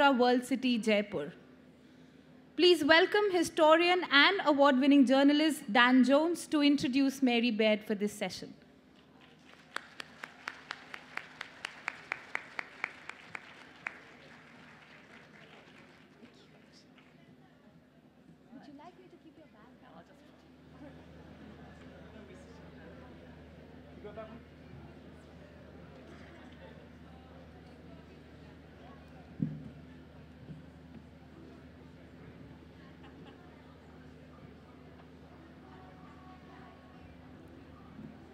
Andhra world city, Jaipur. Please welcome historian and award-winning journalist Dan Jones to introduce Mary Beard for this session.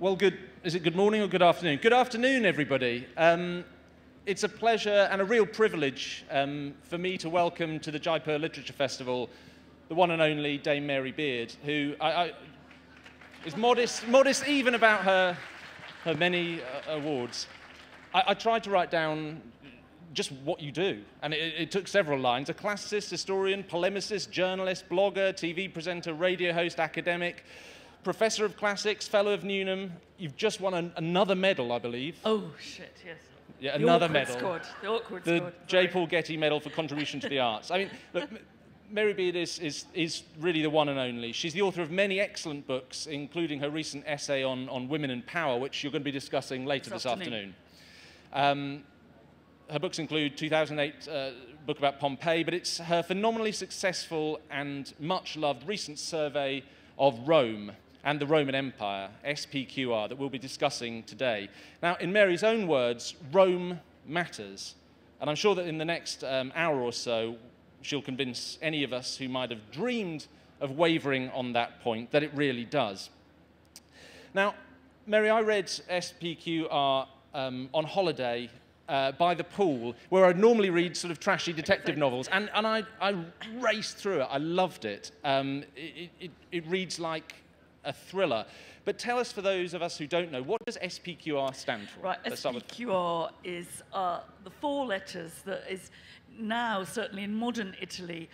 Well, is it good morning or good afternoon? Good afternoon, everybody. It's a pleasure and a real privilege for me to welcome to the Jaipur Literature Festival the one and only Dame Mary Beard, who is modest even about her many awards. I tried to write down just what you do, and it took several lines. A classicist, historian, polemicist, journalist, blogger, TV presenter, radio host, academic, Professor of Classics, Fellow of Newnham. You've just won another medal, I believe. Oh, shit, yes. Yeah, another medal. The J. Paul Getty Medal for Contribution to the Arts. I mean, look, Mary Beard is really the one and only. She's the author of many excellent books, including her recent essay on women and power, which you're going to be discussing later this afternoon. Her books include 2008 book about Pompeii, but it's her phenomenally successful and much-loved recent survey of Rome and the Roman Empire, SPQR, that we'll be discussing today. Now, in Mary's own words, Rome matters. And I'm sure that in the next hour or so, she'll convince any of us who might have dreamed of wavering on that point that it really does. Now, Mary, I read SPQR on holiday by the pool, where I'd normally read sort of trashy detective novels, and I raced through it. I loved it. It reads like a thriller. But tell us, for those of us who don't know, what does SPQR stand for? Right, SPQR is the four letters that is now, certainly in modern Italy,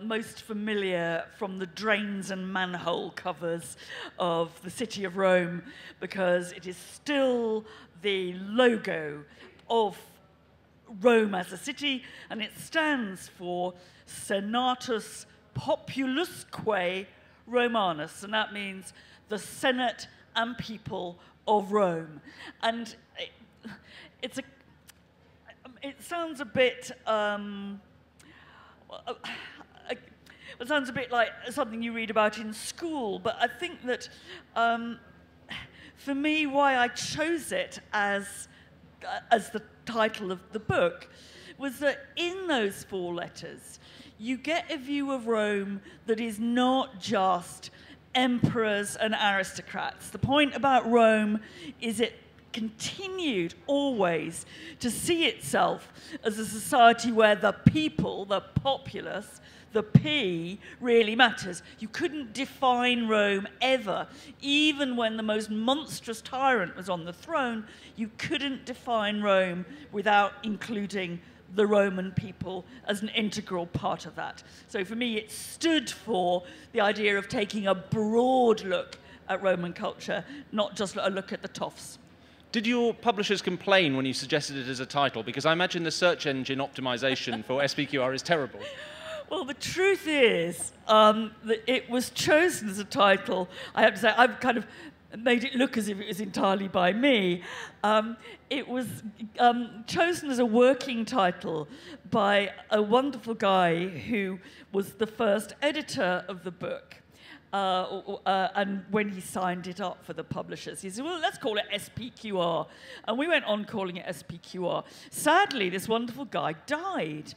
most familiar from the drains and manhole covers of the city of Rome, because it is still the logo of Rome as a city, and it stands for Senatus Populusque Romanus, and that means the Senate and people of Rome. And it sounds a bit it sounds a bit like something you read about in school, but I think that for me, why I chose it as the title of the book, was that in those four letters, you get a view of Rome that is not just emperors and aristocrats. The point about Rome is it continued always to see itself as a society where the people, the populace, the P really matters. You couldn't define Rome ever. Even when the most monstrous tyrant was on the throne, you couldn't define Rome without including the Roman people as an integral part of that. So for me, it stood for the idea of taking a broad look at Roman culture, not just a look at the toffs. Did your publishers complain when you suggested it as a title? Because I imagine the search engine optimization for SPQR is terrible. Well, the truth is that it was chosen as a title. I have to say, I've kind of made it look as if it was entirely by me. It was chosen as a working title by a wonderful guy who was the first editor of the book. And when he signed it up for the publishers, he said, well, let's call it SPQR. And we went on calling it SPQR. Sadly, this wonderful guy died.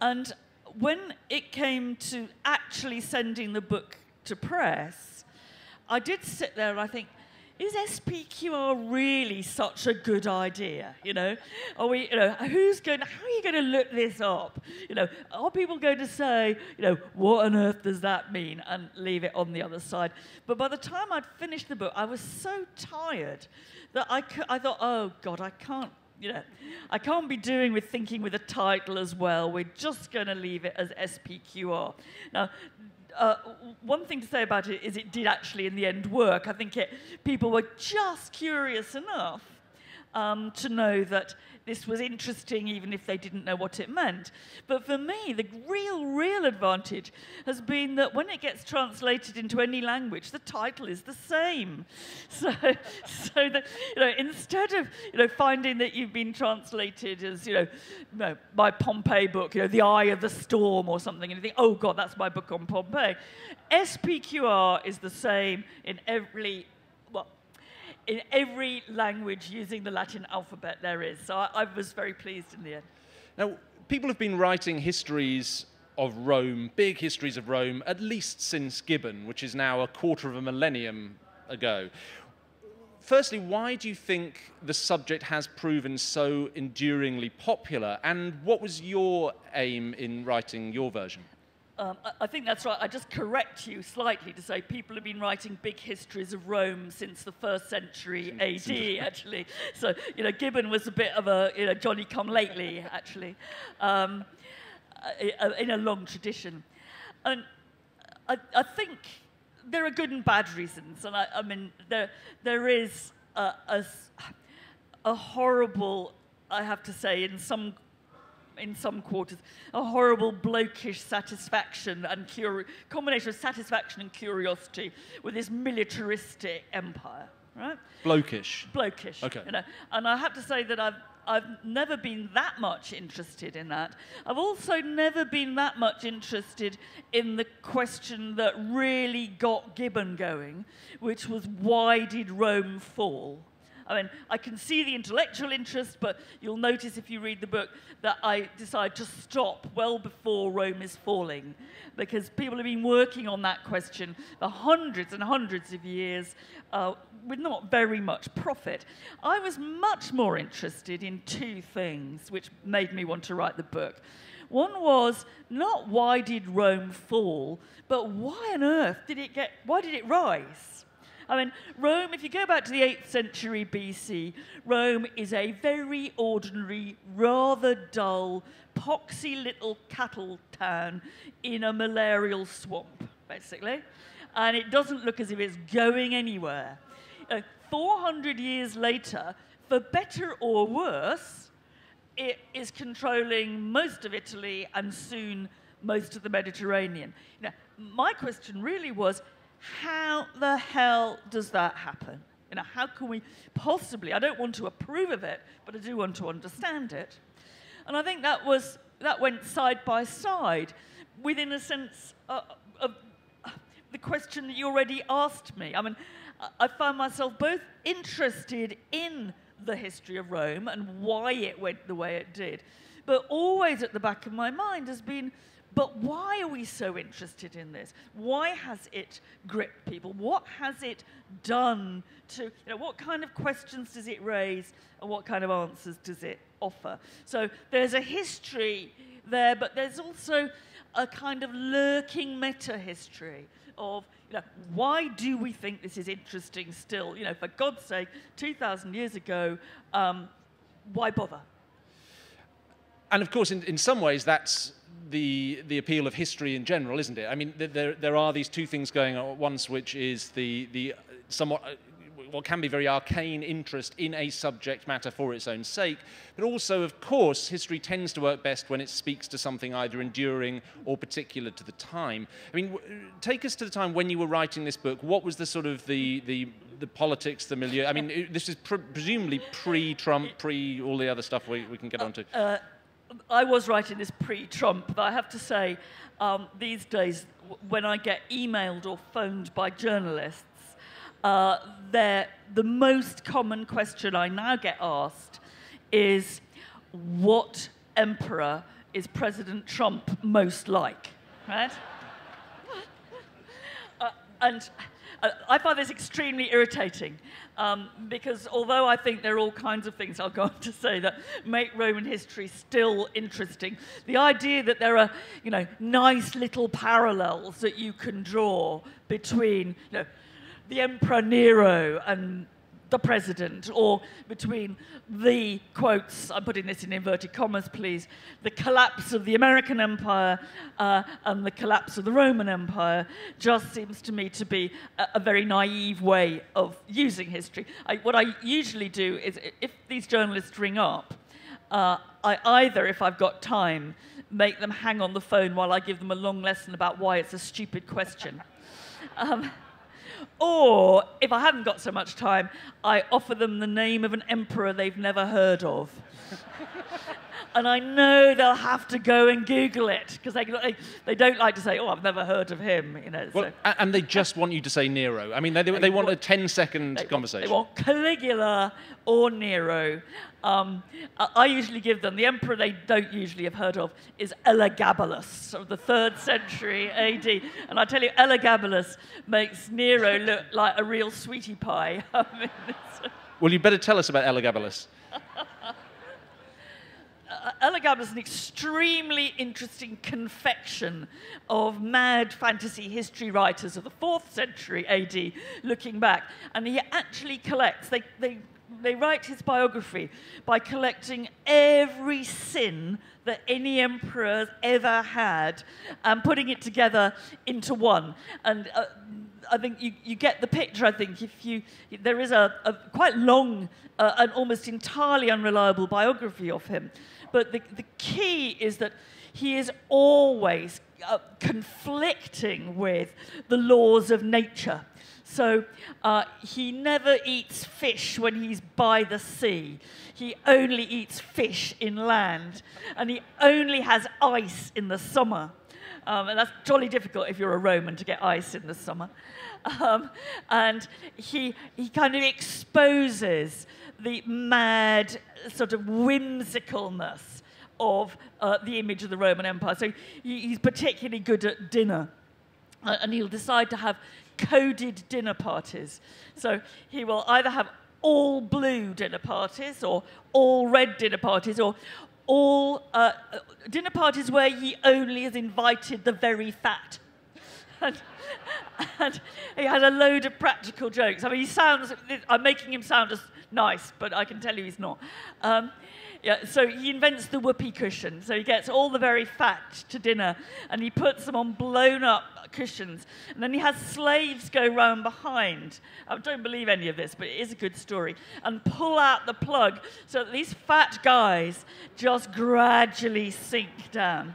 And when it came to actually sending the book to press, I did sit there and I think, is SPQR really such a good idea? You know, are we? You know, how are you going to look this up? You know, are people going to say, you know, what on earth does that mean, and leave it on the other side? But by the time I'd finished the book, I was so tired that I thought, oh God, I can't. You know, I can't be doing with thinking with a title as well. We're just going to leave it as SPQR. Now, one thing to say about it is it did actually in the end work. I think people were just curious enough to know that this was interesting, even if they didn't know what it meant. But for me, the real advantage has been that when it gets translated into any language, the title is the same. So that, you know, instead of, you know, finding that you've been translated as, you know, my Pompeii book, you know, The Eye of the Storm or something, and you think, oh God, that's my book on Pompeii. SPQR is the same in every, well, in every language using the Latin alphabet there is. So I was very pleased in the end. Now, people have been writing histories of Rome, big histories of Rome, at least since Gibbon, which is now a quarter of a millennium ago. Firstly, why do you think the subject has proven so enduringly popular? And what was your aim in writing your version? I think that's right. I just correct you slightly to say people have been writing big histories of Rome since the 1st century AD, actually. So, you know, Gibbon was a bit of a, you know, Johnny-come-lately, actually, in a long tradition. And I think there are good and bad reasons. And I mean, there is a horrible, I have to say, in some quarters, a horrible blokish satisfaction and combination of satisfaction and curiosity with this militaristic empire, right? Blokish. Blokish. Okay. You know? And I have to say that I've never been that much interested in that. I've also never been that much interested in the question that really got Gibbon going, which was, why did Rome fall? I mean, I can see the intellectual interest, but you'll notice if you read the book that I decide to stop well before Rome is falling, because people have been working on that question for hundreds and hundreds of years with not very much profit. I was much more interested in two things which made me want to write the book. One was not why did Rome fall, but why on earth did it get, why did it rise? I mean, Rome, if you go back to the 8th century BC, Rome is a very ordinary, rather dull, poxy little cattle town in a malarial swamp, basically. And it doesn't look as if it's going anywhere. 400 years later, for better or worse, it is controlling most of Italy and soon most of the Mediterranean. Now, my question really was, how the hell does that happen? You know, how can we possibly, I don't want to approve of it, but I do want to understand it. And I think that was, that went side by side with, in a sense, the question that you already asked me. I mean, I found myself both interested in the history of Rome and why it went the way it did, but always at the back of my mind has been, but why are we so interested in this? Why has it gripped people? What has it done to, you know, what kind of questions does it raise and what kind of answers does it offer? So there's a history there, but there's also a kind of lurking meta-history of, you know, why do we think this is interesting still? You know, for God's sake, 2,000 years ago, why bother? And of course, in some ways, that's the appeal of history in general, isn't it? I mean, there are these two things going on at once, which is the somewhat, what can be very arcane interest in a subject matter for its own sake, but also, of course, history tends to work best when it speaks to something either enduring or particular to the time. I mean, take us to the time when you were writing this book. What was the sort of the politics, the milieu? I mean, this is presumably pre-Trump, pre all the other stuff we can get onto. I was writing this pre-Trump, but I have to say, these days, when I get emailed or phoned by journalists, the most common question I now get asked is, what emperor is President Trump most like? Right? And I find this extremely irritating, because although I think there are all kinds of things I'll go on to say that make Roman history still interesting, the idea that there are, you know, nice little parallels that you can draw between, you know, the Emperor Nero and the president, or between the, quotes, I'm putting this in inverted commas, please, the collapse of the American Empire and the collapse of the Roman Empire, just seems to me to be a very naive way of using history. What I usually do is, if these journalists ring up, I either, if I've got time, make them hang on the phone while I give them a long lesson about why it's a stupid question. Or, if I haven't got so much time, I offer them the name of an emperor they've never heard of. And I know they'll have to go and Google it, because they don't like to say, oh, I've never heard of him. You know, well, so. And they just want you to say Nero. I mean, they want a 10-second conversation. They want Caligula or Nero. I usually give them, the emperor they don't usually have heard of is Elagabalus of the 3rd century AD. And I tell you, Elagabalus makes Nero look like a real sweetie pie. I mean, well, you better tell us about Elagabalus. Elagabalus is an extremely interesting confection of mad fantasy history writers of the 4th century AD looking back. And he actually collects, they write his biography by collecting every sin that any emperor ever had and putting it together into one. And I think you get the picture, I think, if you... There is a quite long and almost entirely unreliable biography of him. But the key is that he is always conflicting with the laws of nature. So he never eats fish when he's by the sea. He only eats fish inland. And he only has ice in the summer. And that's jolly difficult if you're a Roman to get ice in the summer. And he kind of exposes the mad sort of whimsicalness of the image of the Roman Empire. So he's particularly good at dinner. And he'll decide to have coded dinner parties. So he will either have all blue dinner parties or all red dinner parties or all dinner parties where he only has invited the very fat. And he had a load of practical jokes. I mean, he sounds... I'm making him sound as nice, but I can tell you he's not. Yeah, so he invents the whoopee cushion. So he gets all the very fat to dinner, and he puts them on blown-up cushions. And then he has slaves go round behind. I don't believe any of this, but it is a good story. And pull out the plug so that these fat guys just gradually sink down.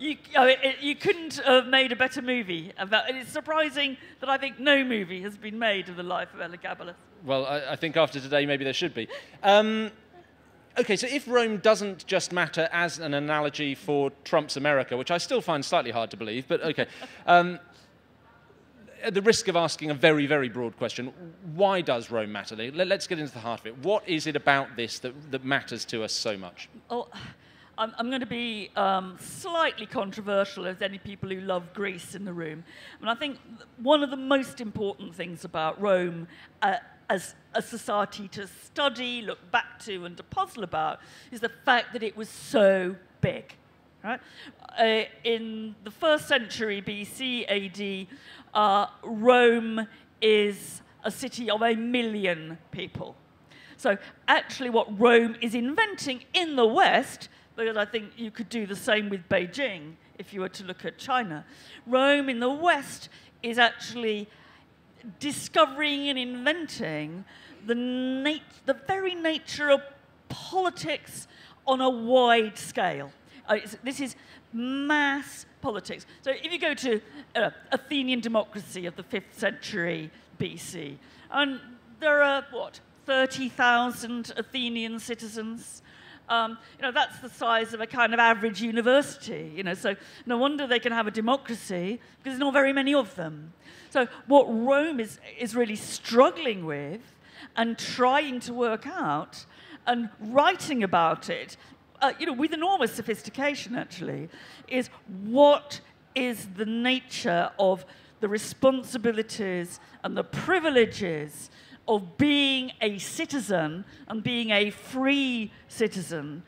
You couldn't have made a better movie about it. It's surprising that I think no movie has been made of the life of Elagabalus. Well, I think after today, maybe there should be. OK, so if Rome doesn't just matter as an analogy for Trump's America, which I still find slightly hard to believe, but OK. At the risk of asking a very, very broad question, why does Rome matter? Let's get into the heart of it. What is it about this that matters to us so much? Oh. I'm going to be slightly controversial as any people who love Greece in the room. And I think one of the most important things about Rome as a society to study, look back to, and to puzzle about is the fact that it was so big. Right? In the 1st century BC AD, Rome is a city of 1 million people. So actually what Rome is inventing in the West... Because I think you could do the same with Beijing if you were to look at China. Rome in the West is actually discovering and inventing the very nature of politics on a wide scale. This is mass politics. So if you go to Athenian democracy of the 5th century BC, and there are, what, 30,000 Athenian citizens? You know, that's the size of a kind of average university, you know, so no wonder they can have a democracy, because there's not very many of them. So what Rome is really struggling with and trying to work out and writing about it, you know, with enormous sophistication, actually, is what is the nature of the responsibilities and the privileges of being a citizen and being a free citizen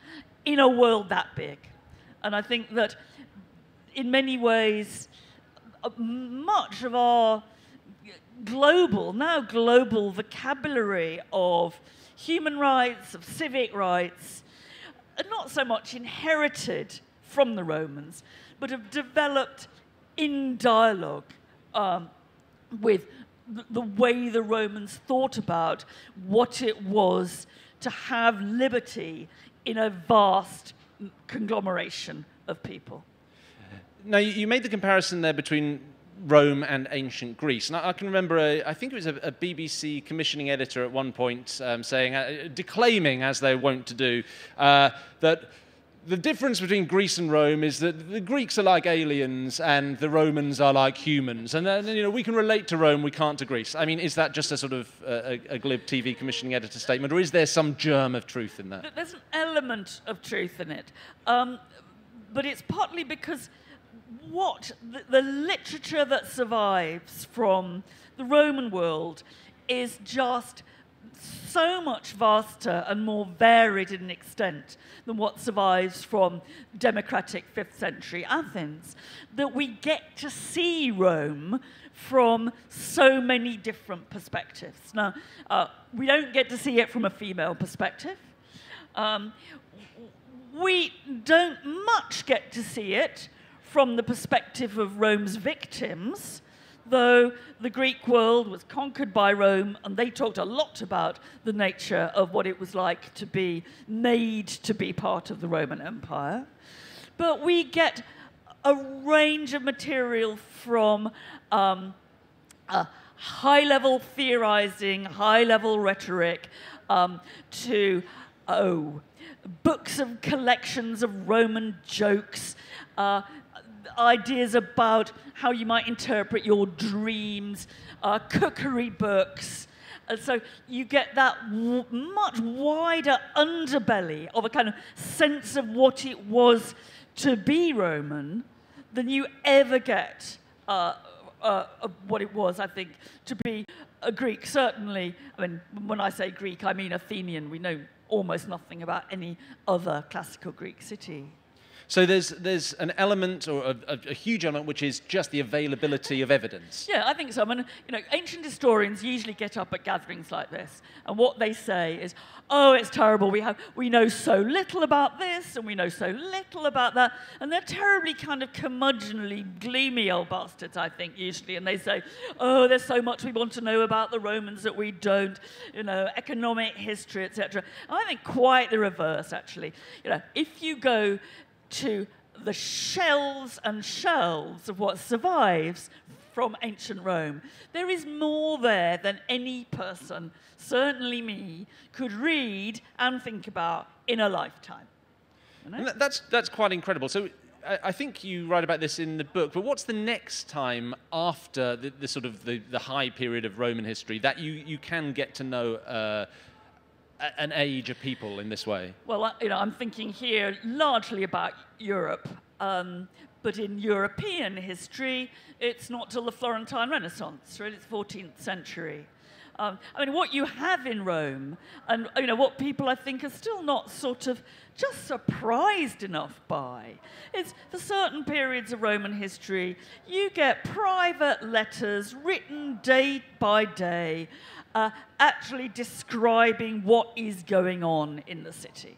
in a world that big. And I think that in many ways, much of our global, now global vocabulary of human rights, of civic rights, not so much inherited from the Romans, but have developed in dialogue with the way the Romans thought about what it was to have liberty in a vast conglomeration of people. Now, you made the comparison there between Rome and ancient Greece. And I can remember, I think it was a BBC commissioning editor at one point saying, declaiming, as they're wont to do, that the difference between Greece and Rome is that the Greeks are like aliens and the Romans are like humans. And then, you know, we can relate to Rome, we can't to Greece. I mean, is that just a sort of a glib TV commissioning editor statement, or is there some germ of truth in that? There's an element of truth in it. But it's partly because what the literature that survives from the Roman world is just so much vaster and more varied in extent than what survives from democratic 5th century Athens, that we get to see Rome from so many different perspectives. Now, we don't get to see it from a female perspective. We don't much get to see it from the perspective of Rome's victims, though the Greek world was conquered by Rome, and they talked a lot about the nature of what it was like to be made to be part of the Roman Empire. But we get a range of material from high-level theorizing, high-level rhetoric, to, books of collections of Roman jokes, ideas about how you might interpret your dreams, cookery books. So you get that much wider underbelly of a kind of sense of what it was to be Roman than you ever get of what it was, I think, to be a Greek. Certainly, I mean, when I say Greek, I mean Athenian. We know almost nothing about any other classical Greek city. So there's an element, or a huge element, which is just the availability of evidence. Yeah, I think so. I mean, you know, ancient historians usually get up at gatherings like this, and what they say is, oh, it's terrible, we know so little about this, and we know so little about that, and they're terribly kind of curmudgeonly, gloomy old bastards, I think, usually, and they say, oh, there's so much we want to know about the Romans that we don't, you know, economic history, etc. I think quite the reverse, actually. You know, if you go to the shelves and shelves of what survives from ancient Rome, there is more there than any person, certainly me, could read and think about in a lifetime. You know? And that's quite incredible. So I think you write about this in the book, but what's the next time after the sort of the high period of Roman history that you can get to know an age of people in this way? Well, you know, I'm thinking here largely about Europe, but in European history, it's not till the Florentine Renaissance, really, it's the 14th century. I mean, what you have in Rome, and you know, what people I think are still not sort of just surprised enough by, is for certain periods of Roman history, you get private letters written day by day, actually describing what is going on in the city.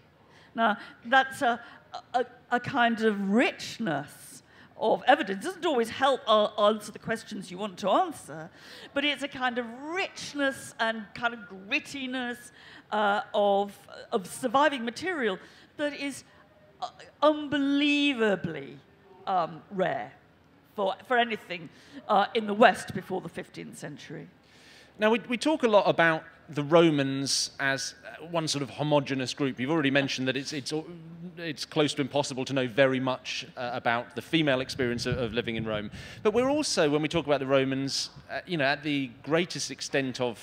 Now, that's a kind of richness of evidence. It doesn't always help answer the questions you want to answer, but it's a kind of richness and kind of grittiness of surviving material that is unbelievably rare for anything in the West before the 15th century. Now, we talk a lot about the Romans as one sort of homogenous group. You've already mentioned that it's close to impossible to know very much about the female experience of living in Rome. But we're also, when we talk about the Romans, you know, at the greatest extent of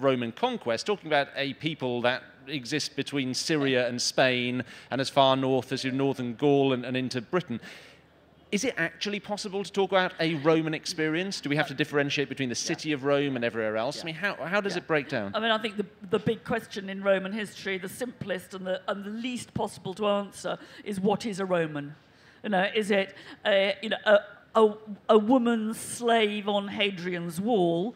Roman conquest, talking about a people that exists between Syria and Spain and as far north as northern Gaul and into Britain. Is it actually possible to talk about a Roman experience? Do we have to differentiate between the city of Rome and everywhere else? I mean, how does it break down? I mean, I think the big question in Roman history, the simplest and the least possible to answer, is what is a Roman? You know, is it a woman slave on Hadrian's Wall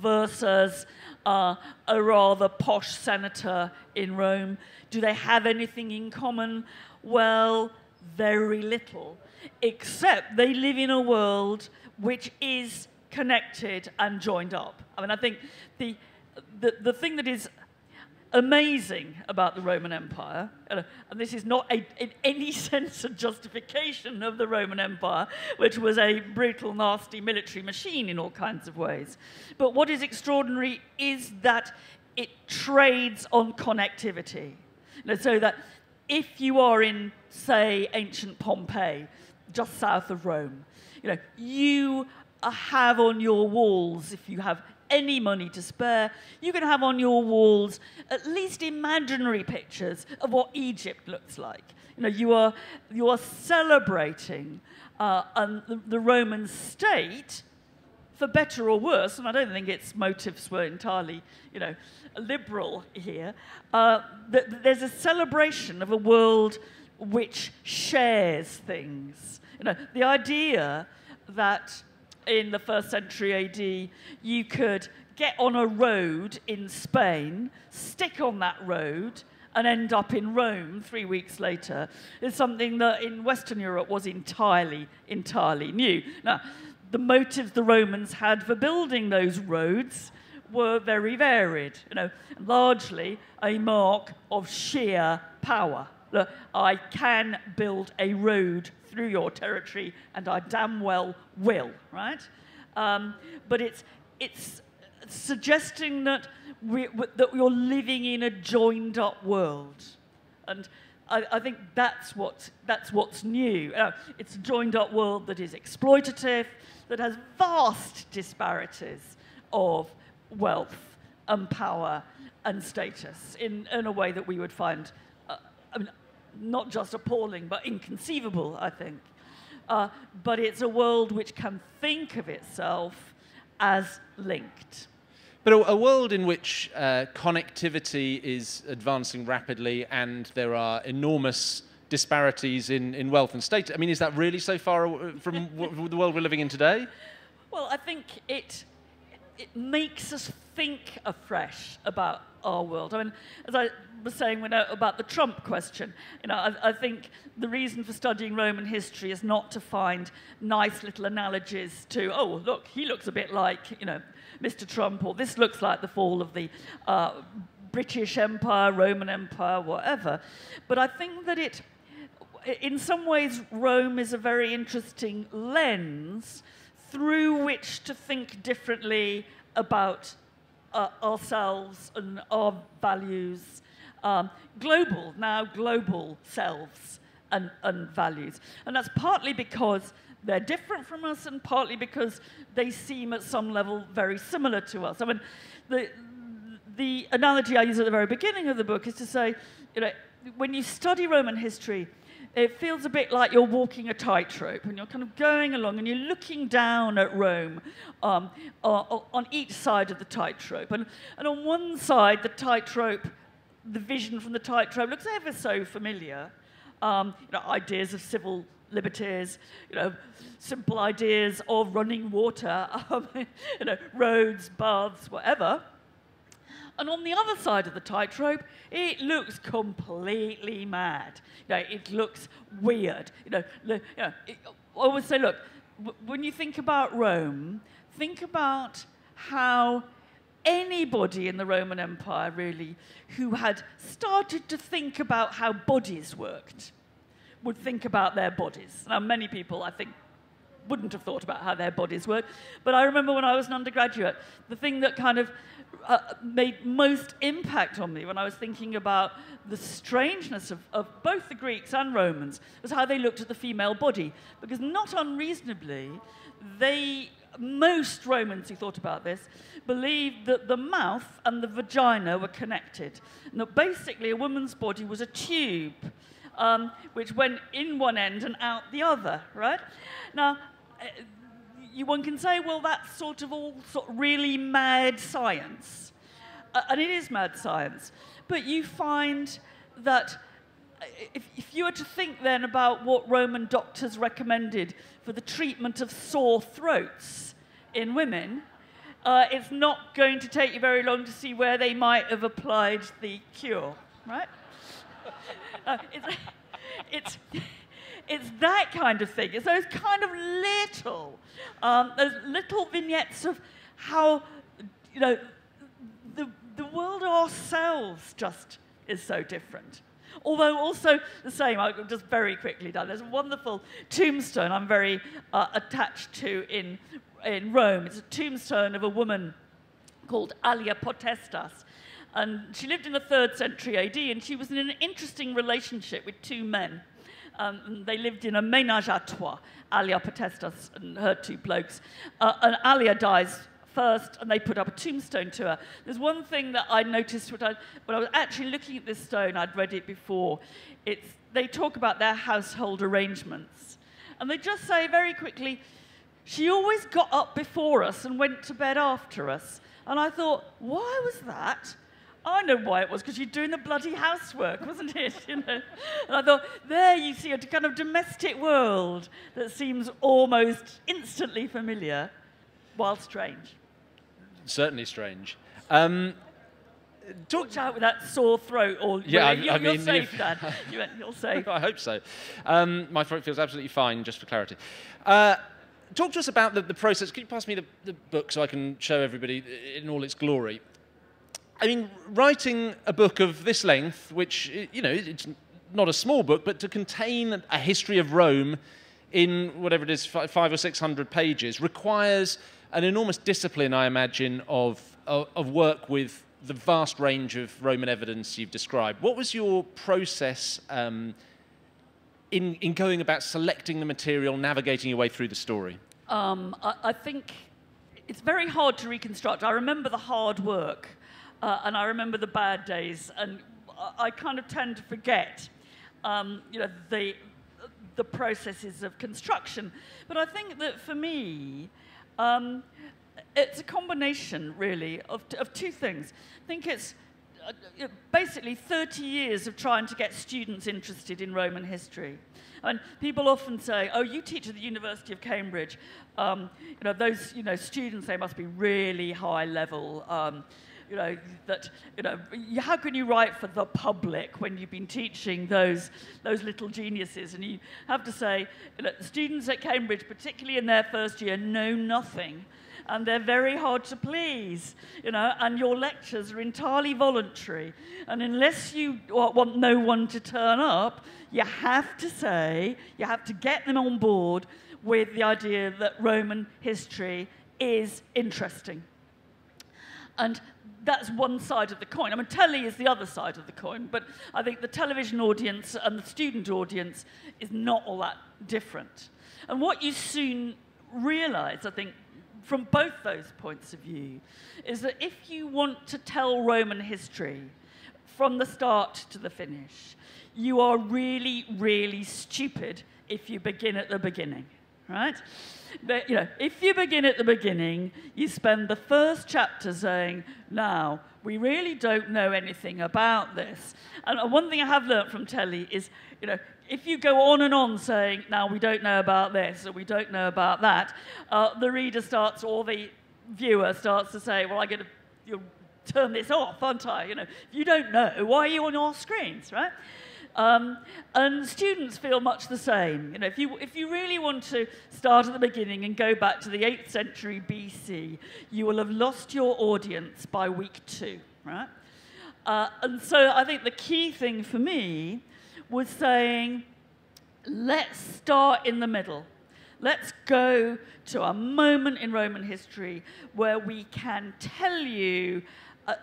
versus a rather posh senator in Rome. Do they have anything in common? Well, very little, except they live in a world which is connected and joined up. I mean, I think the thing that is amazing about the Roman Empire, and this is not in any sense a justification of the Roman Empire, which was a brutal, nasty military machine in all kinds of ways, but what is extraordinary is that it trades on connectivity. So that if you are in, say, ancient Pompeii, just south of Rome, you know, you have on your walls, if you have any money to spare, you can have on your walls at least imaginary pictures of what Egypt looks like. You know, you are celebrating the Roman state, for better or worse, and I don't think its motives were entirely, you know, liberal here. There's a celebration of a world which shares things. You know, the idea that in the 1st century AD, you could get on a road in Spain, stick on that road, and end up in Rome 3 weeks later is something that in Western Europe was entirely new. Now, the motives the Romans had for building those roads were very varied, you know, largely a mark of sheer power. Look, I can build a road through your territory, and I damn well will, right? But it's suggesting that you're living in a joined-up world, and I think that's what's new. It's a joined-up world that is exploitative, that has vast disparities of wealth and power and status in a way that we would find, I mean, not just appalling, but inconceivable, I think. But it's a world which can think of itself as linked. But a world in which connectivity is advancing rapidly and there are enormous disparities in wealth and status. I mean, is that really so far from the world we're living in today? Well, I think it makes us think afresh about our world. I mean, as I was saying about the Trump question, you know, I think the reason for studying Roman history is not to find nice little analogies to, oh, look, he looks a bit like, you know, Mr. Trump, or this looks like the fall of the British Empire, Roman Empire, whatever. But I think that in some ways, Rome is a very interesting lens through which to think differently about ourselves and our values, global selves and values. And that's partly because they're different from us and partly because they seem at some level very similar to us. I mean, the analogy I use at the very beginning of the book is to say, you know, when you study Roman history, it feels a bit like you're walking a tightrope and you're kind of going along and you're looking down at Rome on each side of the tightrope. And on one side, the tightrope, the vision from the tightrope looks ever so familiar. You know, ideas of civil liberties, you know, simple ideas of running water, you know, roads, baths, whatever. And on the other side of the tightrope, it looks completely mad. You know, it looks weird. You know, I always say, look, when you think about Rome, think about how anybody in the Roman Empire, really, who had started to think about how bodies worked would think about their bodies. Now, many people, I think, wouldn't have thought about how their bodies work. But I remember when I was an undergraduate, the thing that kind of made most impact on me when I was thinking about the strangeness of both the Greeks and Romans was how they looked at the female body. Because not unreasonably, most Romans who thought about this believed that the mouth and the vagina were connected. And that basically a woman's body was a tube which went in one end and out the other, right? Now, one can say, well, that's sort of all really mad science. And it is mad science. But you find that if you were to think then about what Roman doctors recommended for the treatment of sore throats in women, It's not going to take you very long to see where they might have applied the cure, right? It's that kind of thing. It's those kind of little, those little vignettes of how, you know, the world ourselves just is so different. Although also the same, I've just very quickly done. There's a wonderful tombstone I'm very attached to in Rome. It's a tombstone of a woman called Alia Potestas. And she lived in the 3rd century AD, and she was in an interesting relationship with two men. And they lived in a ménage à trois, Alia Potestas and her two blokes. And Alia dies first, and they put up a tombstone to her. There's one thing that I noticed when I was actually looking at this stone. I'd read it before. They talk about their household arrangements. And they just say very quickly, she always got up before us and went to bed after us. And I thought, why was that? I know why it was, because you're doing the bloody housework, wasn't it? You know? And I thought, there you see a kind of domestic world that seems almost instantly familiar, while strange. Certainly strange. Watch out with that sore throat. Or, yeah, you're safe, Dan. You're safe. I hope so. My throat feels absolutely fine, just for clarity. Talk to us about the process. Can you pass me the book so I can show everybody in all its glory? I mean, writing a book of this length, which, you know, it's not a small book, but to contain a history of Rome in whatever it is, 500 or 600 pages, requires an enormous discipline, I imagine, of work with the vast range of Roman evidence you've described. What was your process in going about selecting the material, navigating your way through the story? I think it's very hard to reconstruct. I remember the hard work. And I remember the bad days, and I kind of tend to forget, you know, the processes of construction. But I think that for me, it's a combination, really, of two things. I think it's basically 30 years of trying to get students interested in Roman history. And people often say, oh, you teach at the University of Cambridge. You know, those, you know, students, they must be really high level. You know, that, you know, how can you write for the public when you've been teaching those little geniuses? And you have to say, you know, students at Cambridge, particularly in their first year, know nothing, and they're very hard to please, you know, and your lectures are entirely voluntary. And unless you want no one to turn up, you have to say, you have to get them on board with the idea that Roman history is interesting. And that's one side of the coin. I mean, telly is the other side of the coin, but I think the television audience and the student audience is not all that different. And what you soon realize, I think, from both those points of view, is that if you want to tell Roman history from the start to the finish, you are really, really stupid if you begin at the beginning. Right? But, you know, if you begin at the beginning, you spend the first chapter saying, now, we really don't know anything about this. And one thing I have learned from telly is, you know, if you go on and on saying, now, we don't know about this, or we don't know about that, the reader starts, or the viewer starts to say, well, I'm going to turn this off, aren't I? You know, if you don't know, why are you on your screens, right? And students feel much the same. You know, if you really want to start at the beginning and go back to the 8th century BC, you will have lost your audience by week 2, right? And so I think the key thing for me was saying, let's start in the middle. Let's go to a moment in Roman history where we can tell you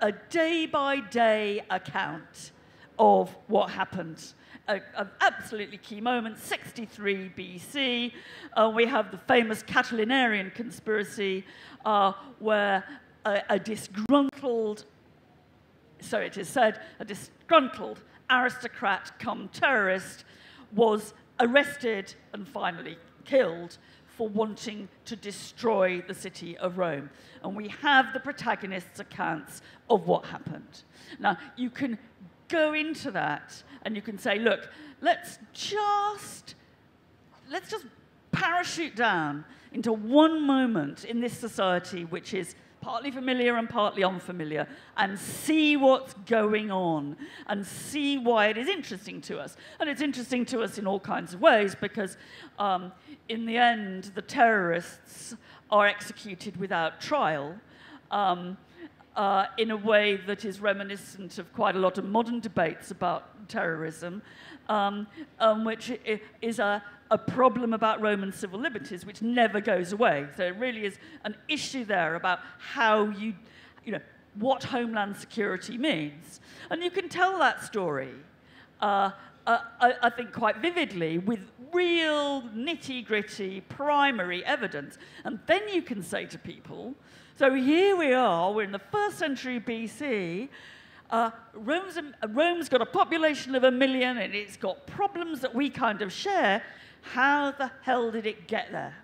a day-by-day account of what happened. An absolutely key moment, 63 BC. We have the famous Catilinarian conspiracy, where a disgruntled aristocrat cum terrorist was arrested and finally killed for wanting to destroy the city of Rome. And we have the protagonists' accounts of what happened. Now, you can go into that, and you can say, look, let's just parachute down into one moment in this society, which is partly familiar and partly unfamiliar, and see what's going on and see why it is interesting to us. And it's interesting to us in all kinds of ways because in the end, the terrorists are executed without trial in a way that is reminiscent of quite a lot of modern debates about terrorism, which is a problem about Roman civil liberties, which never goes away. So it really is an issue there about how you know, what homeland security means. And you can tell that story, I think, quite vividly with real nitty-gritty primary evidence. And then you can say to people, so here we are, we're in the 1st century BC, Rome's got a population of 1 million and it's got problems that we kind of share. How the hell did it get there?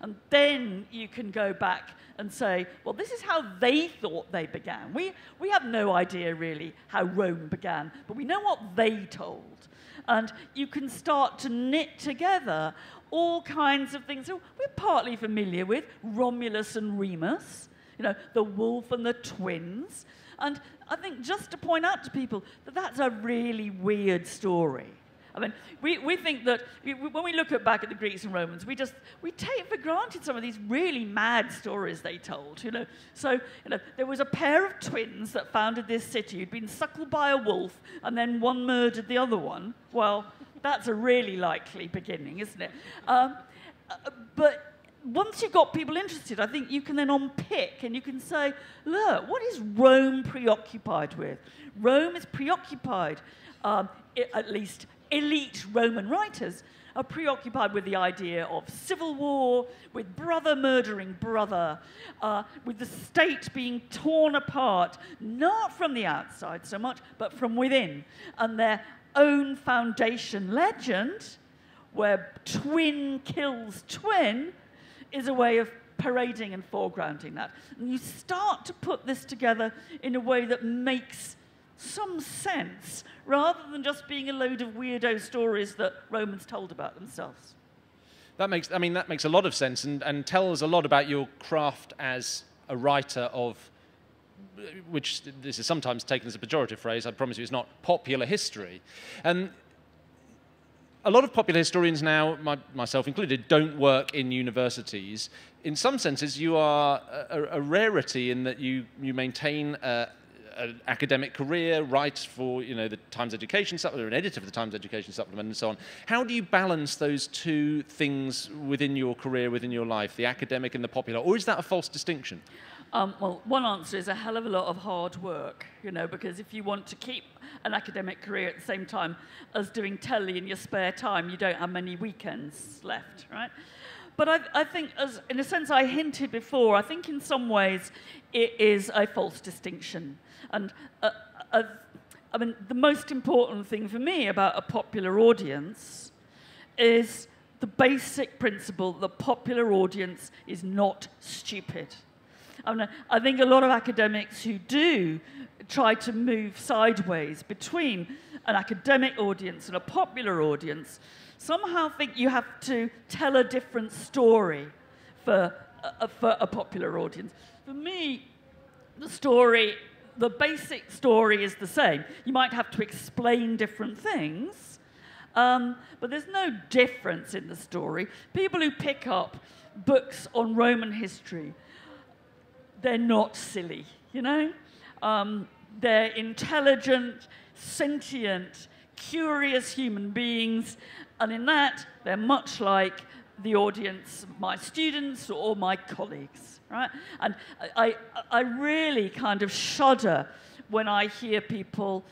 And then you can go back and say, well, this is how they thought they began. We have no idea, really, how Rome began, but we know what they told. And you can start to knit together all kinds of things that we're partly familiar with, Romulus and Remus, you know, the wolf and the twins. And I think just to point out to people that that's a really weird story. I mean, we think that when we look back at the Greeks and Romans, we take for granted some of these really mad stories they told, you know. So, you know, there was a pair of twins that founded this city who'd been suckled by a wolf, and then one murdered the other one. Well, that's a really likely beginning, isn't it? But once you've got people interested, I think you can then unpick and you can say, look, what is Rome preoccupied with? Rome is preoccupied, at least elite Roman writers are preoccupied with the idea of civil war, with brother murdering brother, with the state being torn apart, not from the outside so much, but from within. And their own foundation legend, where twin kills twin, is a way of parading and foregrounding that. And you start to put this together in a way that makes some sense, rather than just being a load of weirdo stories that Romans told about themselves. That makes, I mean, that makes a lot of sense and tells a lot about your craft as a writer of, which this is sometimes taken as a pejorative phrase, I promise you it's not, popular history. And a lot of popular historians now, myself included, don't work in universities. In some senses, you are a rarity in that you maintain an academic career, write for, you know, the Times Education Supplement, or an editor for the Times Education Supplement, and so on. How do you balance those two things within your career, within your life, the academic and the popular, or is that a false distinction? Well, one answer is a hell of a lot of hard work, you know, because if you want to keep an academic career at the same time as doing telly in your spare time, you don't have many weekends left, right? But I think, as, in a sense, I hinted before, I think in some ways it is a false distinction. And I mean, the most important thing for me about a popular audience is the basic principle that the popular audience is not stupid. I think a lot of academics who do try to move sideways between an academic audience and a popular audience somehow think you have to tell a different story for a popular audience. For me, the story, the basic story is the same. You might have to explain different things, but there's no difference in the story. People who pick up books on Roman history, they're not silly, you know? They're intelligent, sentient, curious human beings, and in that, they're much like the audience, my students or my colleagues, right? And I really kind of shudder when I hear people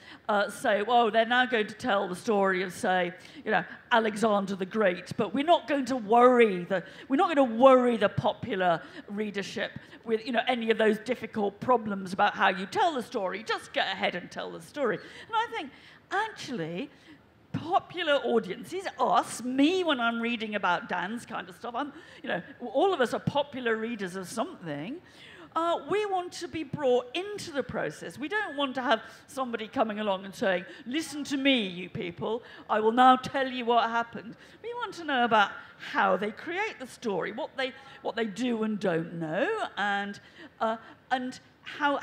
say, well, they're now going to tell the story of, say, you know, Alexander the Great, but we're not going to worry the popular readership with, you know, any of those difficult problems about how you tell the story. Just get ahead and tell the story. And I think, actually, popular audiences, us, me when I'm reading about Dan's kind of stuff, you know, all of us are popular readers of something. we want to be brought into the process. We don't want to have somebody coming along and saying, listen to me, you people, I will now tell you what happened. We want to know about how they create the story, what they do and don't know, and how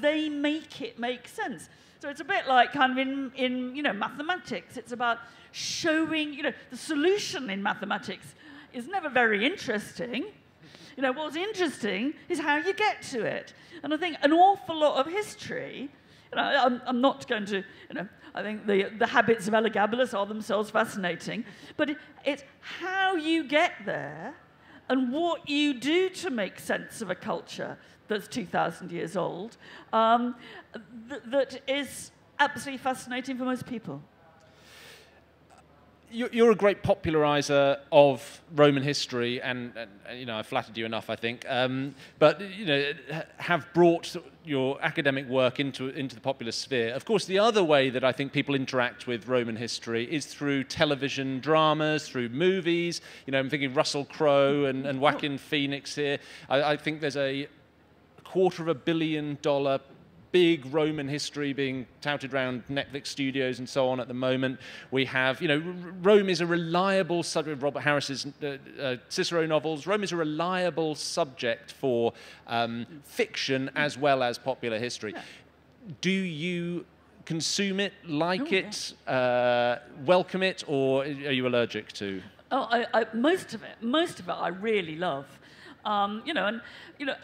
they make it make sense. So it's a bit like kind of in mathematics. It's about showing, the solution in mathematics is never very interesting. What's interesting is how you get to it. And I think an awful lot of history, I'm not going to, I think the habits of Elagabalus are themselves fascinating, but it's how you get there and what you do to make sense of a culture that's 2,000 years old that is absolutely fascinating for most people. You're a great popularizer of Roman history, and I flattered you enough, I think. But have brought your academic work into the popular sphere. Of course, the other way that I think people interact with Roman history is through television dramas, through movies. I'm thinking Russell Crowe and Joaquin Phoenix here. I think there's a $250 million. Big Roman history being touted around Netflix studios and so on at the moment. We have, Rome is a reliable subject, Robert Harris's Cicero novels. Rome is a reliable subject for fiction as well as popular history. Yeah. Do you consume it, welcome it, or are you allergic to? Oh, most of it I really love. The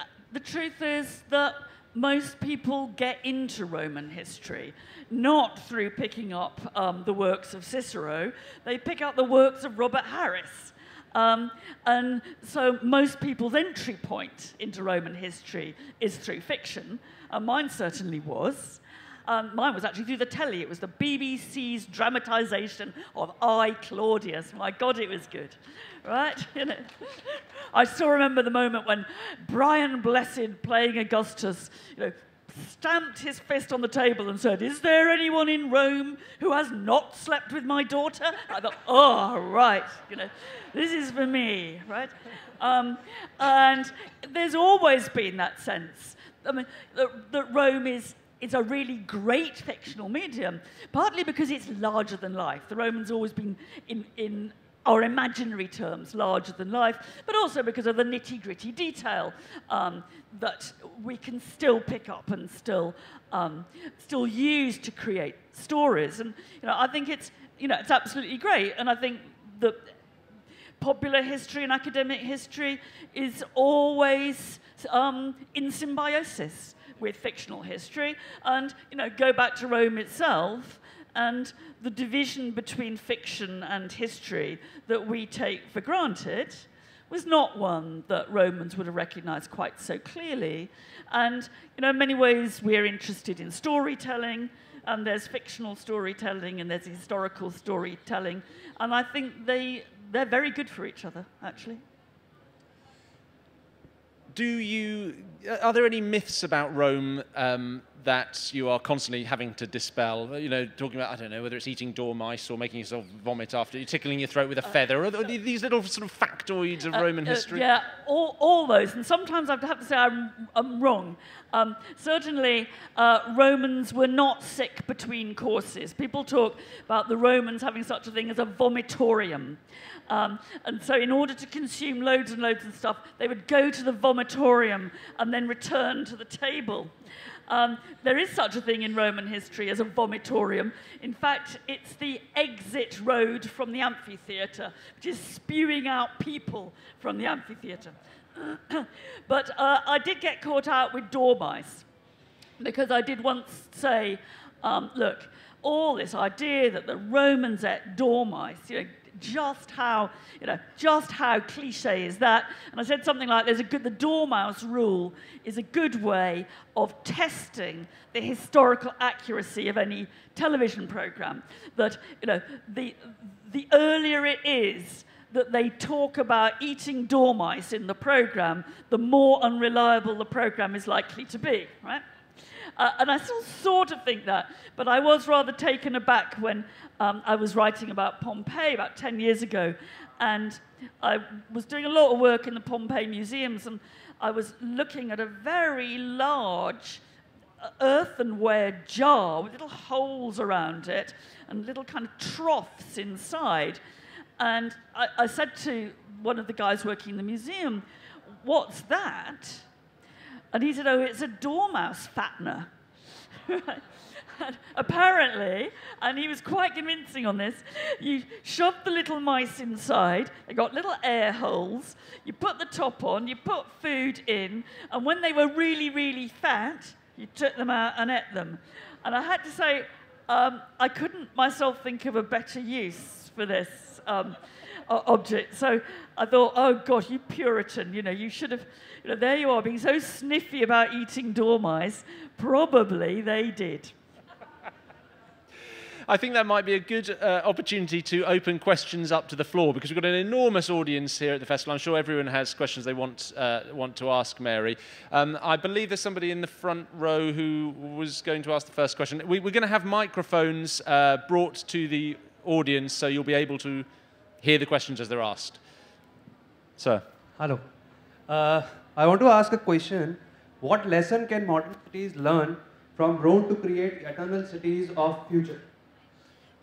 truth is that most people get into Roman history not through picking up the works of Cicero. They pick up the works of Robert Harris. And so most people's entry point into Roman history is through fiction. And mine certainly was. Mine was actually through the telly. It was the BBC's dramatisation of I, Claudius. My God, it was good, right? I still remember the moment when Brian Blessed, playing Augustus, stamped his fist on the table and said, "Is there anyone in Rome who has not slept with my daughter?" I thought, oh, right, this is for me, right? And there's always been that sense. I mean, that Rome is... It's a really great fictional medium, partly because it's larger than life. The Romans always been, in our imaginary terms, larger than life, but also because of the nitty-gritty detail that we can still pick up and still use to create stories. And I think it's absolutely great. And I think that popular history and academic history is always in symbiosis with fictional history. And go back to Rome itself and the division between fiction and history that we take for granted was not one that Romans would have recognized quite so clearly. And in many ways we're interested in storytelling, and there's fictional storytelling and there's historical storytelling, and I think they're very good for each other, actually. Are there any myths about Rome that you are constantly having to dispel? Talking about, I don't know, whether it's eating dormice or making yourself vomit after you're tickling your throat with a feather, or these little sort of factoids of Roman history? Yeah, all those. And sometimes I have to say I'm wrong. Certainly, Romans were not sick between courses. People talk about the Romans having such a thing as a vomitorium. And so in order to consume loads and loads of stuff, they would go to the vomitorium and then return to the table. There is such a thing in Roman history as a vomitorium. In fact, it's the exit road from the amphitheatre, which is spewing out people from the amphitheatre. But I did get caught out with dormice, because I did once say, look, all this idea that the Romans ate dormice, just how cliche is that? And I said something like, the Dormouse rule is a good way of testing the historical accuracy of any television program. That the earlier it is that they talk about eating dormice in the program, the more unreliable the program is likely to be, right? And I still sort of think that, but I was rather taken aback when I was writing about Pompeii about 10 years ago, and I was doing a lot of work in the Pompeii museums, and I was looking at a very large earthenware jar with little holes around it and little kind of troughs inside. And I said to one of the guys working in the museum, "What's that?" And he said, "Oh, it's a dormouse fattener." And apparently, and he was quite convincing on this, you shove the little mice inside, they got little air holes, you put the top on, you put food in, and when they were really, really fat, you took them out and ate them. And I had to say, I couldn't myself think of a better use for this object. So I thought, oh God, you Puritan, you know, you should have, you know, there you are being so sniffy about eating dormice. Probably they did. I think that might be a good opportunity to open questions up to the floor, because we've got an enormous audience here at the festival. I'm sure everyone has questions they want to ask Mary. I believe there's somebody in the front row who was going to ask the first question. We're going to have microphones brought to the audience, so you'll be able to hear the questions as they're asked. Sir. Hello. I want to ask a question. What lesson can modern cities learn from Rome to create eternal cities of future?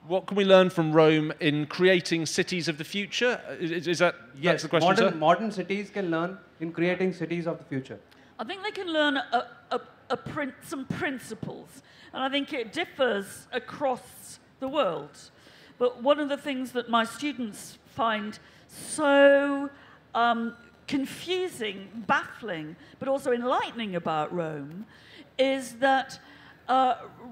What can we learn from Rome in creating cities of the future? That's the question, sir? Modern cities can learn in creating cities of the future. I think they can learn some principles, and I think it differs across the world. But one of the things that my students find so confusing, baffling, but also enlightening about Rome is that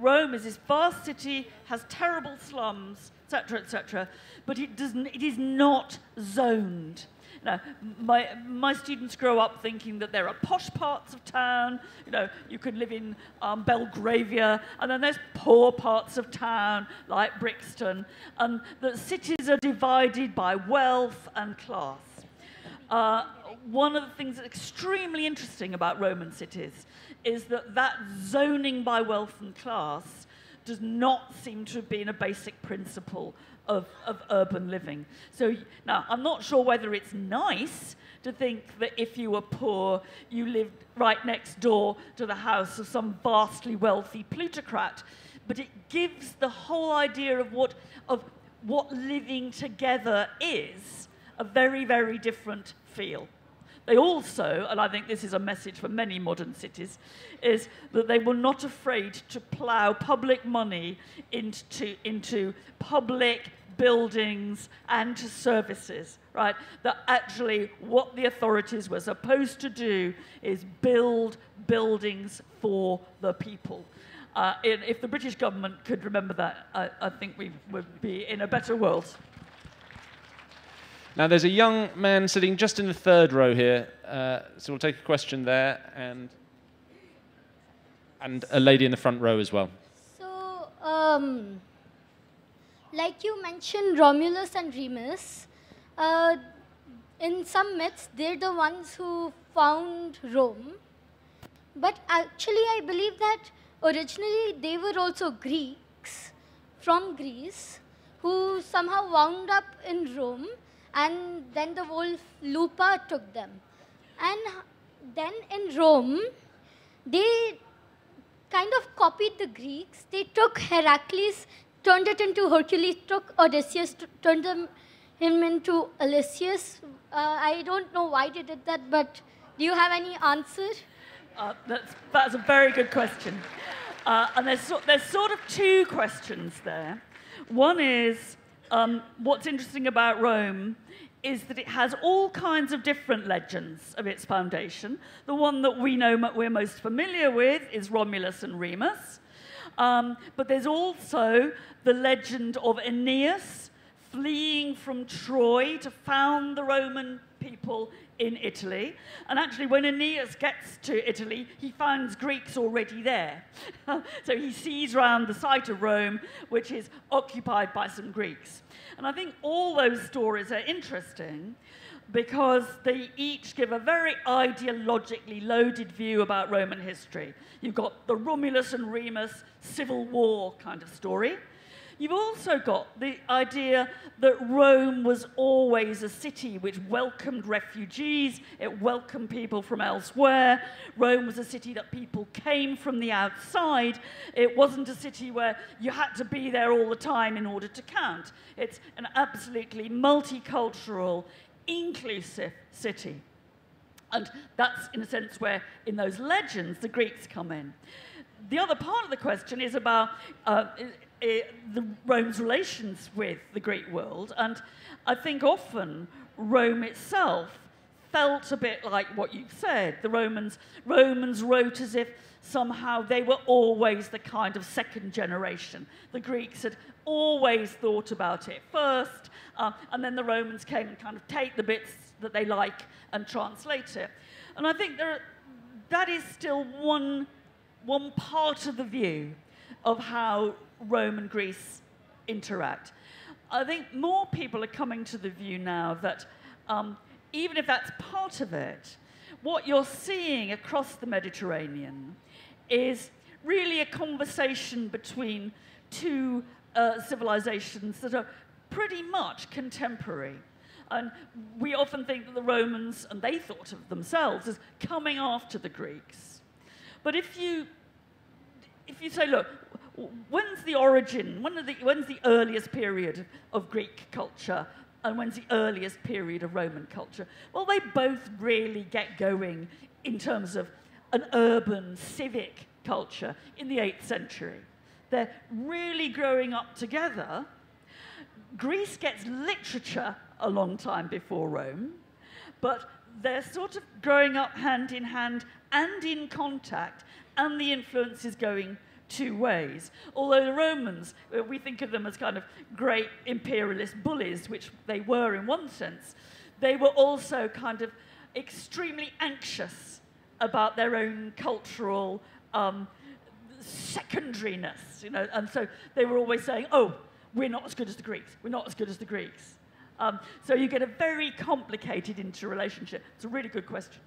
Rome is this vast city, has terrible slums, etc., but it is not zoned. Now, my students grow up thinking that there are posh parts of town, you know, you could live in Belgravia, and then there's poor parts of town, like Brixton, and that cities are divided by wealth and class. One of the things that's extremely interesting about Roman cities is that zoning by wealth and class does not seem to have been a basic principle of urban living. So now, I'm not sure whether it's nice to think that if you were poor, you lived right next door to the house of some vastly wealthy plutocrat, but it gives the whole idea of what living together is a very, very different feel. They also, and I think this is a message for many modern cities, is that they were not afraid to plough public money into public buildings and to services, right? That actually what the authorities were supposed to do is build buildings for the people. If the British government could remember that, I think we would be in a better world. Now, there's a young man sitting just in the third row here, so we'll take a question there, and a lady in the front row as well. So, like you mentioned, Romulus and Remus, in some myths, they're the ones who found Rome. But actually, I believe that originally they were also Greeks from Greece who somehow wound up in Rome. And then the wolf Lupa took them. And then in Rome, they kind of copied the Greeks. They took Heracles, turned it into Hercules, took Odysseus, turned him into Odysseus. I don't know why they did that, but do you have any answer? That's a very good question. And there's sort of two questions there. One is, what's interesting about Rome is that it has all kinds of different legends of its foundation. The one that we know we're most familiar with is Romulus and Remus. But there's also the legend of Aeneas fleeing from Troy to found the Roman people. people in Italy. And actually, when Aeneas gets to Italy, he finds Greeks already there. So he sees round the site of Rome, which is occupied by some Greeks. And I think all those stories are interesting because they each give a very ideologically loaded view about Roman history. You've got the Romulus and Remus civil war kind of story. You've also got the idea that Rome was always a city which welcomed refugees, it welcomed people from elsewhere. Rome was a city that people came from the outside. It wasn't a city where you had to be there all the time in order to count. It's an absolutely multicultural, inclusive city. And that's, in a sense, where, in those legends, the Greeks come in. The other part of the question is about Rome's relations with the Greek world, and I think often Rome itself felt a bit like what you've said. The Romans wrote as if somehow they were always the kind of second generation. The Greeks had always thought about it first, and then the Romans came and kind of take the bits that they like and translate it. And I think that is still one part of the view of how Rome and Greece interact. I think more people are coming to the view now that even if that's part of it, what you're seeing across the Mediterranean is really a conversation between two civilizations that are pretty much contemporary. And we often think that the Romans, and they thought of themselves, as coming after the Greeks. But if you say, look, when's the origin? When's the earliest period of Greek culture and when's the earliest period of Roman culture? Well, they both really get going in terms of an urban civic culture in the 8th century. They're really growing up together. Greece gets literature a long time before Rome, but they're sort of growing up hand in hand and in contact, and the influence is going two ways. Although the Romans, we think of them as kind of great imperialist bullies, which they were in one sense, they were also kind of extremely anxious about their own cultural secondariness, you know, and so they were always saying, oh, we're not as good as the Greeks, we're not as good as the Greeks. So you get a very complicated interrelationship. It's a really good question.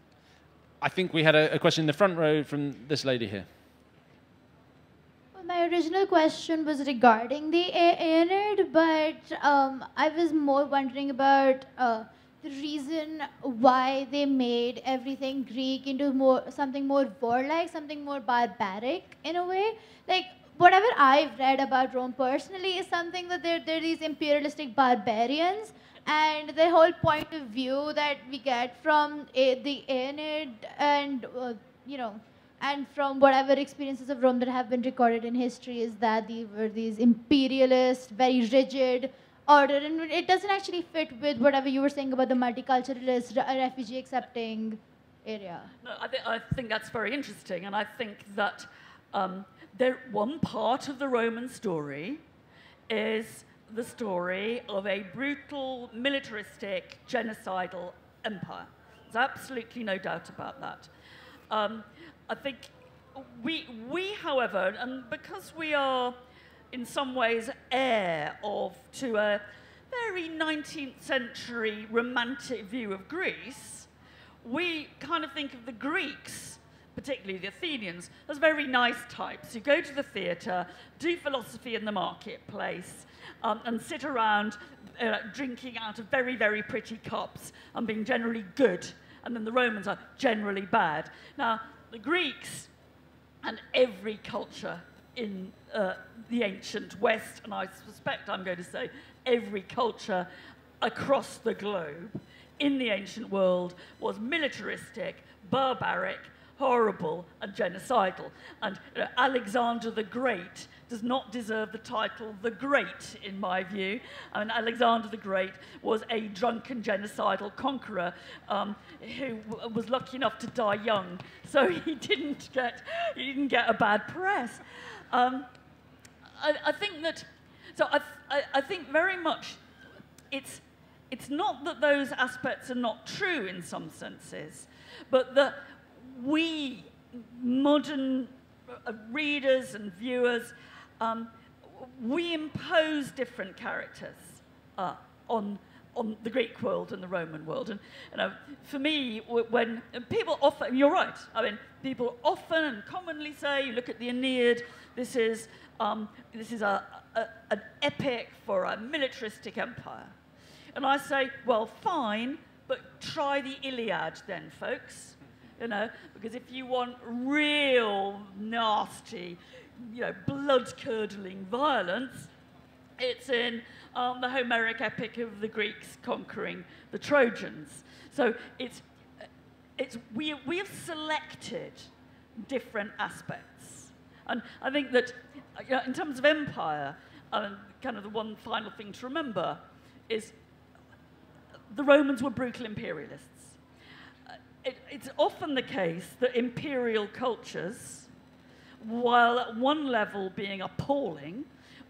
I think we had a question in the front row from this lady here. My original question was regarding the Aeneid, but I was more wondering about the reason why they made everything Greek into something more warlike, something more barbaric in a way. Like, whatever I've read about Rome personally is something that they're these imperialistic barbarians, and the whole point of view that we get from the Aeneid and, you know, and from whatever experiences of Rome that have been recorded in history is that they were these imperialist, very rigid order, and it doesn't actually fit with whatever you were saying about the multiculturalist, refugee accepting area. No, I think that's very interesting, and I think that one part of the Roman story is the story of a brutal, militaristic, genocidal empire. There's absolutely no doubt about that. I think we, however, and because we are in some ways heir to a very 19th century romantic view of Greece, we kind of think of the Greeks, particularly the Athenians, as very nice types who go to the theatre, do philosophy in the marketplace, and sit around drinking out of very, very pretty cups and being generally good, and then the Romans are generally bad. Now, the Greeks and every culture in the ancient West, and I suspect I'm going to say every culture across the globe in the ancient world, was militaristic, barbaric, horrible, and genocidal. And Alexander the Great does not deserve the title the Great, in my view. I mean, Alexander the Great was a drunken genocidal conqueror who was lucky enough to die young, so he didn't get a bad press. I think very much it's It's not that those aspects are not true in some senses, but that we modern readers and viewers, we impose different characters on the Greek world and the Roman world. And you know, for me, when people often, you're right, I mean, people often and commonly say, you look at the Aeneid, this is an epic for a militaristic empire. And I say, well, fine, but try the Iliad then, folks. You know, because if you want real nasty, you know, blood-curdling violence, it's in the Homeric epic of the Greeks conquering the Trojans. So we have selected different aspects. And I think that, you know, in terms of empire, kind of the one final thing to remember is the Romans were brutal imperialists. It's often the case that imperial cultures, while at one level being appalling,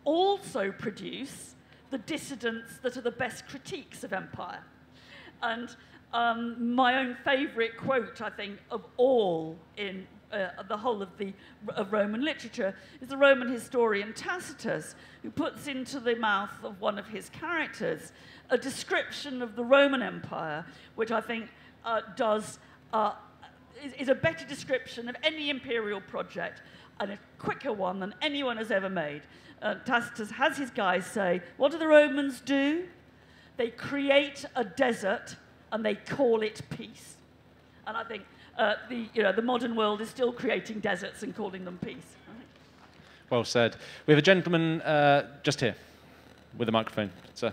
also produce the dissidents that are the best critiques of empire. And my own favourite quote, I think, of all in the whole of Roman literature is the Roman historian Tacitus, who puts into the mouth of one of his characters a description of the Roman Empire, which I think is a better description of any imperial project and a quicker one than anyone has ever made. Tacitus has his guys say, what do the Romans do? They create a desert and they call it peace. And I think the modern world is still creating deserts and calling them peace. Right? Well said. We have a gentleman just here with a microphone, sir.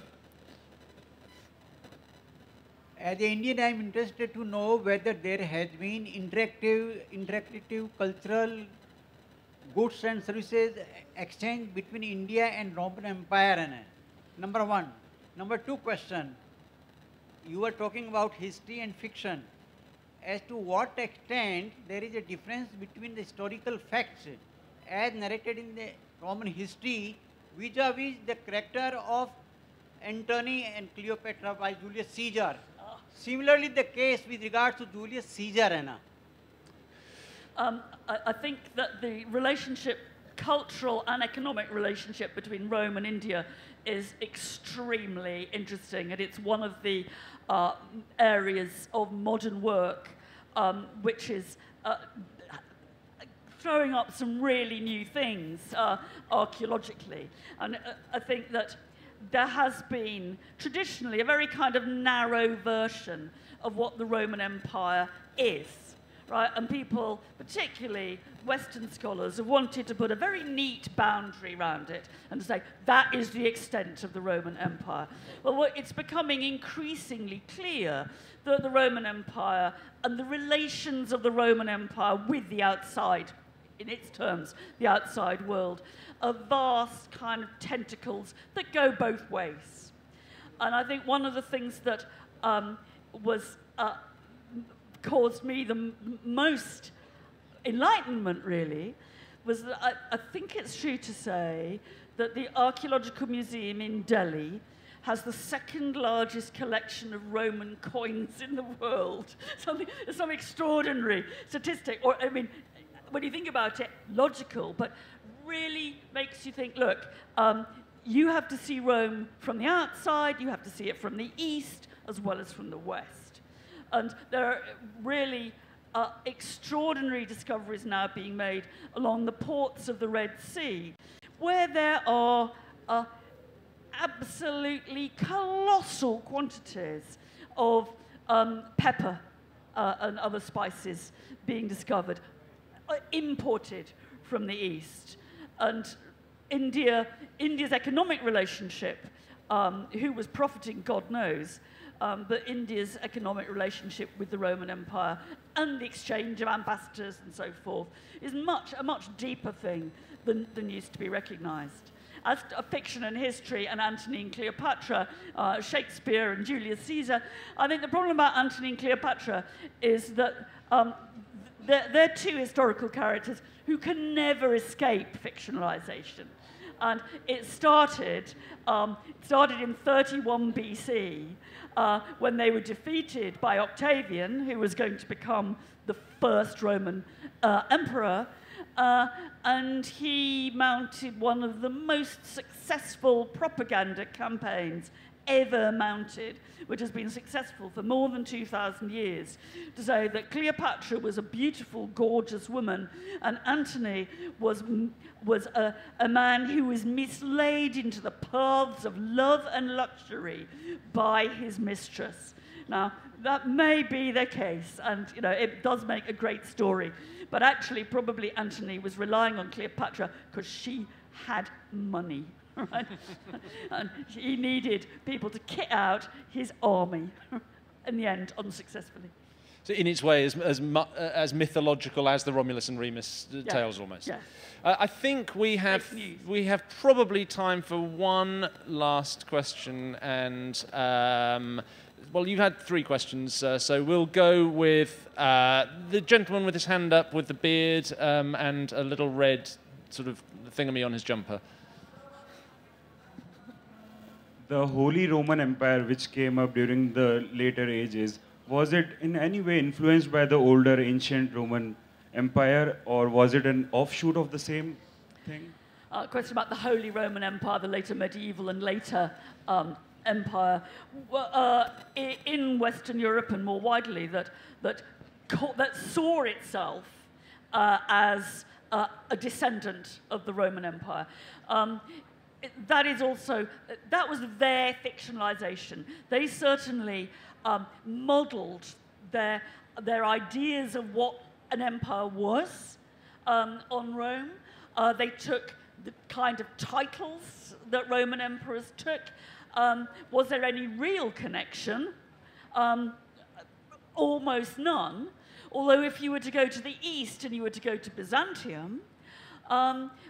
As an Indian, I am interested to know whether there has been interactive cultural goods and services exchange between India and Roman Empire. Number one. Number two question. You were talking about history and fiction. As to what extent there is a difference between the historical facts as narrated in the Roman history vis-a-vis the character of Antony and Cleopatra by Julius Caesar. Similarly, the case with regards to Julius Caesar, Anna. I think that the relationship, cultural and economic relationship between Rome and India is extremely interesting, and it's one of the areas of modern work which is throwing up some really new things archaeologically. And I think that there has been traditionally a very kind of narrow version of what the Roman Empire is, right? And people, particularly Western scholars, have wanted to put a very neat boundary around it and to say, that is the extent of the Roman Empire. Well, it's becoming increasingly clear that the Roman Empire and the relations of the Roman Empire with the outside, in its terms, the outside world, are vast kind of tentacles that go both ways. And I think one of the things that caused me the most enlightenment, really, was that I think it's true to say that the Archaeological Museum in Delhi has the second largest collection of Roman coins in the world. Some extraordinary statistic, or I mean, when you think about it, logical, but really makes you think, look, you have to see Rome from the outside, you have to see it from the east, as well as from the west. And there are really extraordinary discoveries now being made along the ports of the Red Sea, where there are absolutely colossal quantities of pepper and other spices being discovered, imported from the East. And India's economic relationship, who was profiting, God knows, but India's economic relationship with the Roman Empire and the exchange of ambassadors and so forth is a much deeper thing than used to be recognised. As to fiction and history and Antony and Cleopatra, Shakespeare and Julius Caesar, I think the problem about Antony and Cleopatra is that they're two historical characters who can never escape fictionalization. and it started in 31 BC when they were defeated by Octavian, who was going to become the first Roman emperor, and he mounted one of the most successful propaganda campaigns ever mounted, which has been successful for more than 2,000 years, to say that Cleopatra was a beautiful, gorgeous woman, and Antony was a man who was misled into the paths of love and luxury by his mistress. Now, that may be the case, and you know, it does make a great story, but actually probably Antony was relying on Cleopatra because she had money. Right? And he needed people to kit out his army, in the end, unsuccessfully. So in its way, as mythological as the Romulus and Remus tales, almost. Yeah. I think we have probably time for one last question, and well, you had three questions, so we'll go with the gentleman with his hand up, with the beard and a little red sort of thingamy on his jumper. The Holy Roman Empire, which came up during the later ages, was it in any way influenced by the older ancient Roman Empire, or was it an offshoot of the same thing? Question about the Holy Roman Empire, the later medieval and later empire. In Western Europe and more widely, that saw itself as a descendant of the Roman Empire. That is also, that was their fictionalization. They certainly modeled their ideas of what an empire was on Rome. They took the kind of titles that Roman emperors took. Was there any real connection? Almost none. Although if you were to go to the east and you were to go to Byzantium,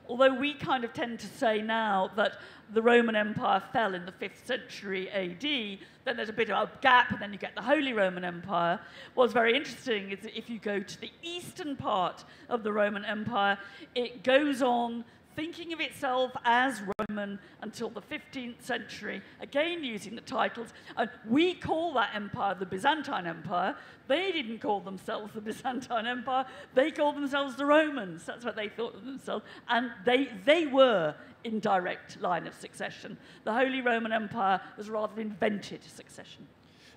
although we kind of tend to say now that the Roman Empire fell in the 5th century AD, then there's a bit of a gap, and then you get the Holy Roman Empire. What's very interesting is that if you go to the eastern part of the Roman Empire, it goes on thinking of itself as Roman until the 15th century, again using the titles. And we call that empire the Byzantine Empire. They didn't call themselves the Byzantine Empire. They called themselves the Romans. That's what they thought of themselves. And they were in direct line of succession. The Holy Roman Empire was rather invented succession.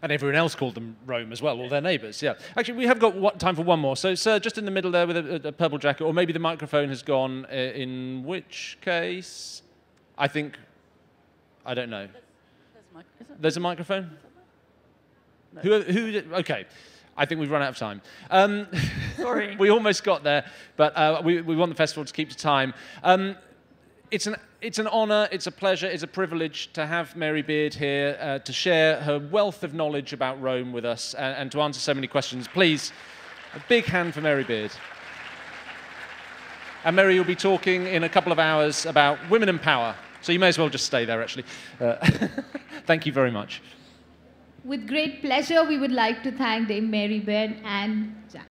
And everyone else called them Rome as well, all their neighbours, yeah. Actually, we have got time for one more. So, sir, just in the middle there with a purple jacket, or maybe the microphone has gone, in which case, I think, I don't know. There's a microphone? No. Who, okay. I think we've run out of time. Sorry. We almost got there, but we want the festival to keep to time. It's an honour, it's a pleasure, it's a privilege to have Mary Beard here to share her wealth of knowledge about Rome with us and to answer so many questions. Please, a big hand for Mary Beard. And Mary, you'll be talking in a couple of hours about women in power, so you may as well just stay there, actually. Thank you very much. With great pleasure, we would like to thank Dame Mary Beard and